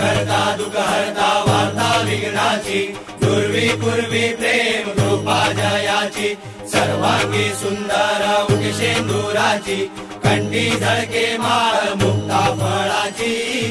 करता दुख हरता वार्ता विघ्नाची पूर्वी पूर्वी प्रेम कृपा जयाची सर्वांगी सुंदर उगशेंदुराची कंठी झळके माळ मुक्ता फळाची।